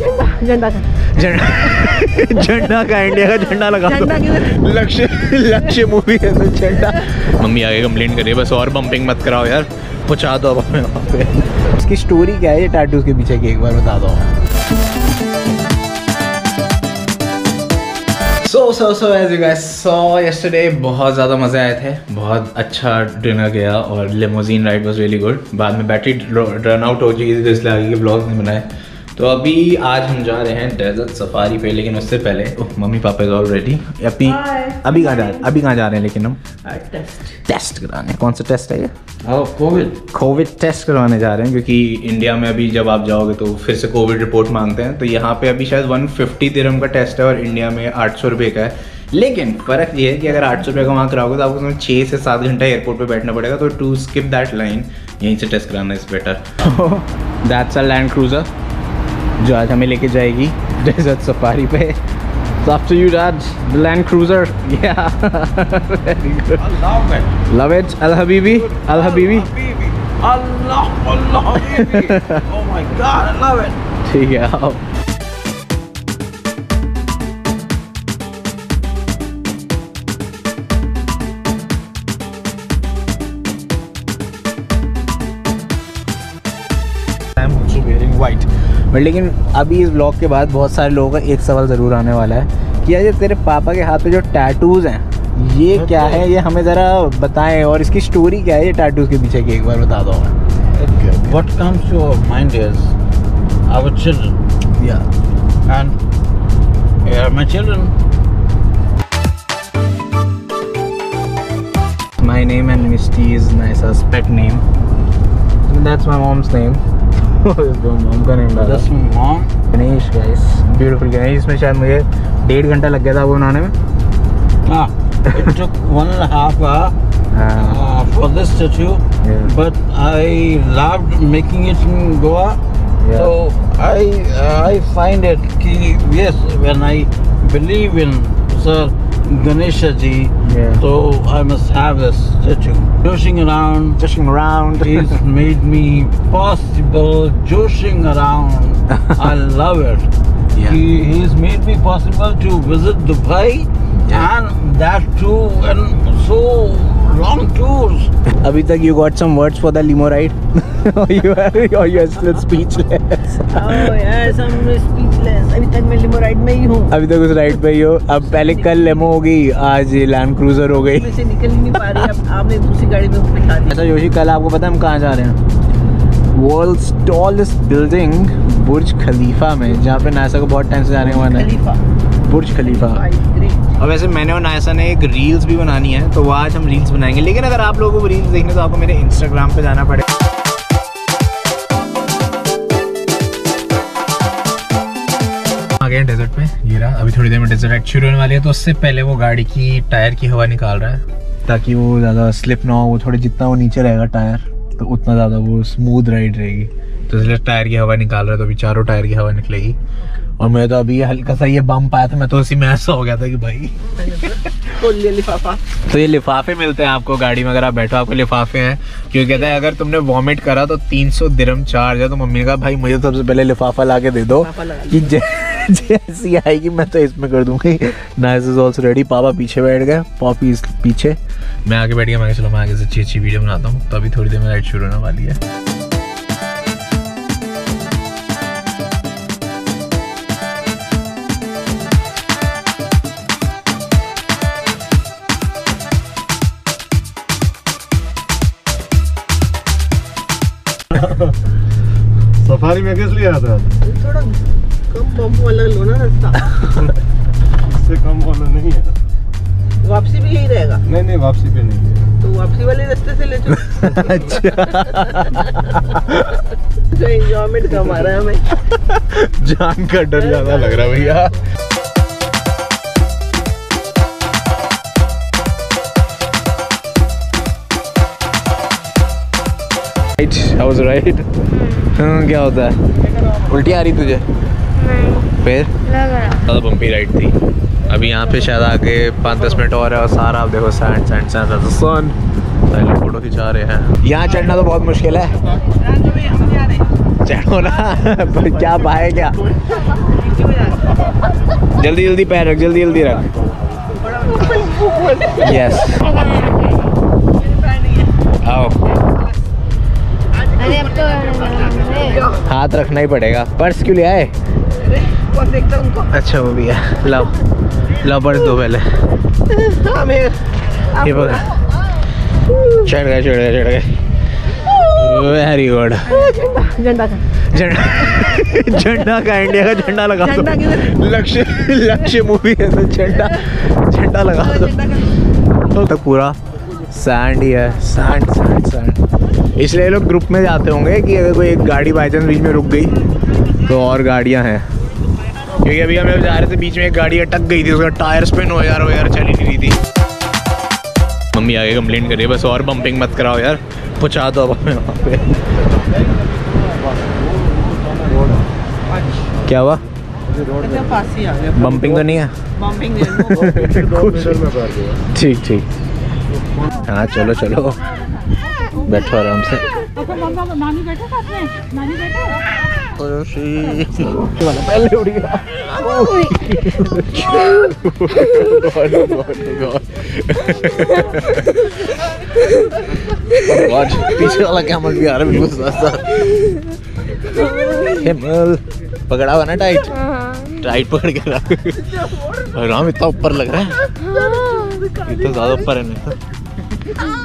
झंडा झंडा का इंडिया का झंडा लगा लक्ष्य लक्ष्य मूवी है तो झंडा। मम्मी आगे कंप्लेंट करिए बस, और बम्पिंग मत कराओ यार, पहुँचा दो अब हमें वहाँ पे। इसकी स्टोरी क्या है ये टैटूज के पीछे की, एक बार बता दो। So as you guys saw yesterday बहुत ज़्यादा मज़े आए थे, बहुत अच्छा डिनर गया और limousine ride was really good. बाद में बैटरी रन आउट हो गई थी इसलिए आगे के ब्लॉग नहीं बनाए। तो अभी आज हम जा रहे हैं डेजर्ट सफारी पे, लेकिन उससे पहले मम्मी पापा इज ऑलरेडी अपनी अभी कहाँ जा रहे हैं लेकिन हम टेस्ट कराने। कौन सा टेस्ट है ये? कोविड टेस्ट करवाने जा रहे हैं, क्योंकि इंडिया में अभी जब आप जाओगे तो फिर से कोविड रिपोर्ट मांगते हैं। तो यहाँ पे अभी शायद 150 दिरहम का टेस्ट है और इंडिया में 800 रुपये का है। लेकिन फ़र्क ये है कि अगर 800 रुपये का वहाँ कराओगे तो आपको उसमें 6 से 7 घंटा एयरपोर्ट पे बैठना पड़ेगा। तो टू स्किप दैट लाइन, यहीं से टेस्ट कराना is better. That's a land cruiser जो आज हमें लेके जाएगी डेजर्ट सफारी पे। आफ्टर यू राज the Land Cruiser, love it अल हबीबी अल हबीबी। ठीक है आओ। बट लेकिन अभी इस ब्लॉग के बाद बहुत सारे लोगों का एक सवाल ज़रूर आने वाला है कि यार ये तेरे पापा के हाथ पे जो टैटूज़ हैं ये क्या है, ये हमें ज़रा बताएं और इसकी स्टोरी क्या है ये टैटूज़ के पीछे की, एक बार बता दो। What comes to our mind is our children, yeah and they are my children. My name and Misty is my suspect name, that's my mom's name. Mom का नेम डाला, mom Ganesh guys, beautiful Ganesh. इसमें शायद मुझे 1.5 घंटा लग गया था वो बनाने में। हाँ, it took 1.5 hours for this tattoo, but I loved making it in Goa, so I find it कि yes when I believe in Sir Ganesha ji, so I must have this tattoo. Joshing around, he's made me possible. Joshing around, I love it. He's made me possible to visit Dubai and that too, and so long tours. Abhi tak you got some words for the limo ride? or you are still speechless? Oh yes, I'm speechless. अभी तक मैं limo ride में ही हूँ। अभी तक उस ride पे ही हो। अब पहले कल limo हो गई, आज land cruiser हो गई। मैं से निकल ही नहीं पा रही। अब आपने दूसरी गाड़ी में बिठा दी। अच्छा योशी, कल आपको पता है हम कहाँ जा रहे हैं? World's tallest building बुर्ज खलीफा में, जहाँ पे नासा को बहुत टाइम से जाने का मन है, बुर्ज खलीफा। और वैसे मैंने और नायसा ने एक रील्स भी बनानी है, तो वो आज हम रील्स बनाएंगे। लेकिन अगर आप लोगों को रील्स देखने तो आपको मेरे इंस्टाग्राम पे जाना पड़ेगा। आ गए डेजर्ट पे, ये रहा। अभी थोड़ी देर में डेजर्ट राइड शुरू होने वाली है, तो उससे पहले वो गाड़ी की टायर की हवा निकाल रहा है ताकि वो ज़्यादा स्लिप ना हो। वो थोड़े जितना वो नीचे रहेगा टायर तो उतना ज़्यादा वो स्मूथ राइड रहेगी, तो इसलिए टायर की हवा निकाल रहा है। तो अभी चारों टायर की हवा निकलेगी। और मैं तो अभी हल्का सा ये बम्प आया था, मैं तो उसी में ऐसा हो गया था कि भाई तो ये लिफाफा, तो ये लिफाफे मिलते हैं आपको गाड़ी में अगर आप बैठो, आपको लिफाफे हैं। क्योंकि कहते हैं अगर तुमने वॉमिट करा तो 300 दिरहम चार्ज है। तो मम्मी ने कहा भाई मुझे सबसे पहले लिफाफा ला के दे दो कि जैसी आएगी मैं तो इसमें कर दूंगी। Nice is also ready. पापा पीछे बैठ गए, पॉपी पीछे, मैं आगे बैठ गया। मैं चलो मैं आगे से अच्छी अच्छी वीडियो बनाता हूँ। तो अभी थोड़ी देर में राइड शुरू होने वाली है। सफारी में किस लिए आता है? थोड़ा कम बम वाला लो ना रास्ता। इससे कम वाला नहीं है। वापसी भी यही रहेगा? नहीं, वापसी पे नहीं है। तो वापसी वाले रास्ते से ले चलो। अच्छा। जो एंजॉयमेंट का मारा है हमें। जान का डर ज्यादा लग रहा भैया। राइट क्या होता है? उल्टी आ रही तुझे? नहीं। फिर ज़्यादा बम्पी राइड थी। अभी यहाँ पे शायद आगे 5-10 मिनट और है और सारा आप देखो सैंड सैंड सैंड सन। पहले फोटो खिंचा रहे हैं। यहाँ चढ़ना तो बहुत मुश्किल है। चढ़ो ना क्या भाई क्या, जल्दी जल्दी पैर रख, जल्दी जल्दी रख। यस आओ, हाथ रखना ही पड़ेगा। पर्स क्यों ले आए? अच्छा वो भी है, लाओ लाओ पर्स दो पहले। ये पकड़, चढ़ गए चढ़ गए चढ़ गए। Very good. झंडा झंडा झंडा का, इंडिया का झंडा लगा दो। लक्ष्य लक्ष्य मूवी है तो झंडा झंडा लगा दो। तो पूरा सैंड ही है, सैंड सैंड सैंड। इसलिए लोग ग्रुप में जाते होंगे कि अगर कोई एक गाड़ी बाई चांस बीच में रुक गई तो और गाड़ियां हैं, क्योंकि अभी हम जा रहे थे बीच में एक गाड़ी अटक गई थी, उसका टायर स्पिन हो यार चल ही नहीं रही थी। मम्मी आगे कंप्लेंट करिए बस, और बम्पिंग मत कराओ यार, पहुँचा दो अब हमें वहाँ पे। क्या हुआ? बम्पिंग तो नहीं है? ठीक ठीक हाँ, चलो चलो बैठो आराम से। पहले उड़ गया। पीछे वाला कैमल भी आ रहा है बिल्कुल साथ। कैमल पकड़ा हुआ ना टाइट, टाइट पकड़ के रहा। राम इतना ऊपर लग रहा है, इतना ज्यादा ऊपर है ना।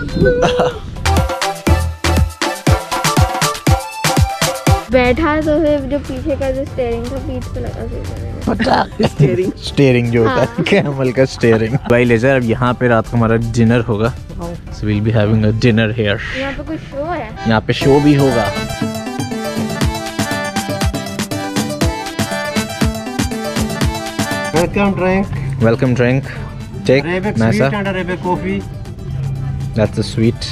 बैठा तो जो पीछे का जो स्टेयरिंग था पीठ पे लगा था। पता स्टेयरिंग स्टेयरिंग जो होता है कैमल का स्टेयरिंग। भाई लेजर अब यहाँ पे रात को हमारा डिनर होगा, so will be having a dinner here. यहाँ पे कुछ शो है, यहाँ पे शो भी होगा। Welcome drink, welcome drink take मैसा and Arabic coffee, that's a sweet.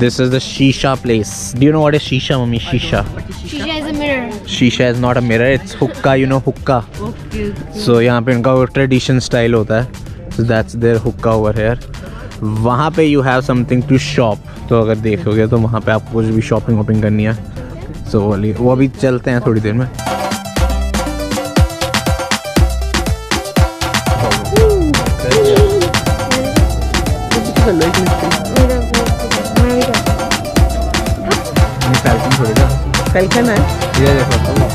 This is the shisha place. Do you know what is shisha, mummy? Shisha. Shisha is a mirror. Shisha is not a mirror. It's hookah. You know hookah. Okay. So यहाँ पे इनका वो tradition style होता है. So that's their hookah over here. वहाँ पे you have something to shop. तो अगर देखोगे तो वहाँ पे आपको कुछ भी shopping shopping करनी है. So वो अभी चलते हैं थोड़ी देर में. फैल्कन है ये देखो।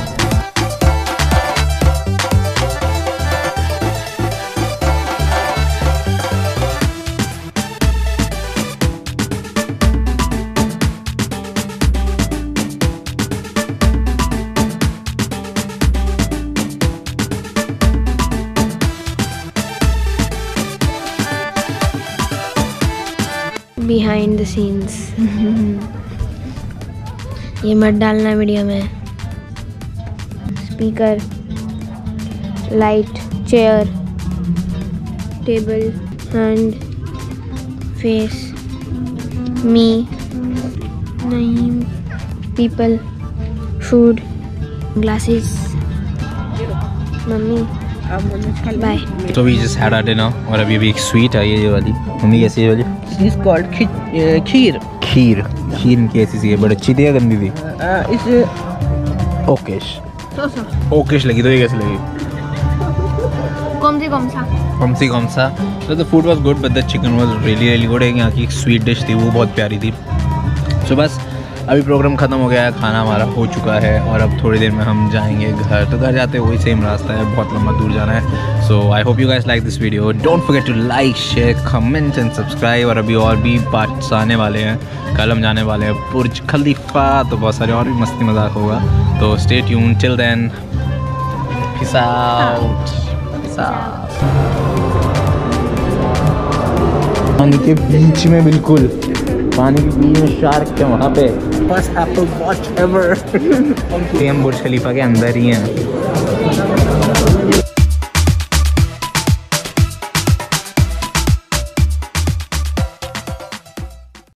Behind the scenes. ये मत डालना वीडियो में। Speaker, light, chair, table, hand, face, me, name, people, food, glasses, mummy, bye. तो we just had our dinner और अभी अभी एक स्वीट आई है ये वाली। मम्मी कैसी है वाली? This is called kheer. खीर खीर कैसी सी है? बड़ी अच्छी थी या गंदी थी? इस ओकेश ओकेश लगी। तो ये कैसी लगी? कौन सी तो the food was good but the chicken was really really good. यहाँ की एक स्वीट डिश थी वो बहुत प्यारी थी। सो बस अभी प्रोग्राम ख़त्म हो गया है, खाना हमारा हो चुका है और अब थोड़ी देर में हम जाएंगे घर। तो घर जाते वही सेम रास्ता है, बहुत लंबा दूर जाना है। So I hope you guys like this video. Don't forget to like, share, comment and subscribe. और अभी और भी पार्ट्स आने वाले हैं, कल हम जाने वाले हैं बुर्ज खलीफा, तो बहुत सारे और भी मस्ती मजाक होगा। तो stay tune till then, peace out peace out. पानी के बीच में, बिल्कुल पानी के बीच में शार्क है वहाँ पे। बस एप्पल वॉच एवर। हम बुर्ज खलीफा के अंदर ही हैं।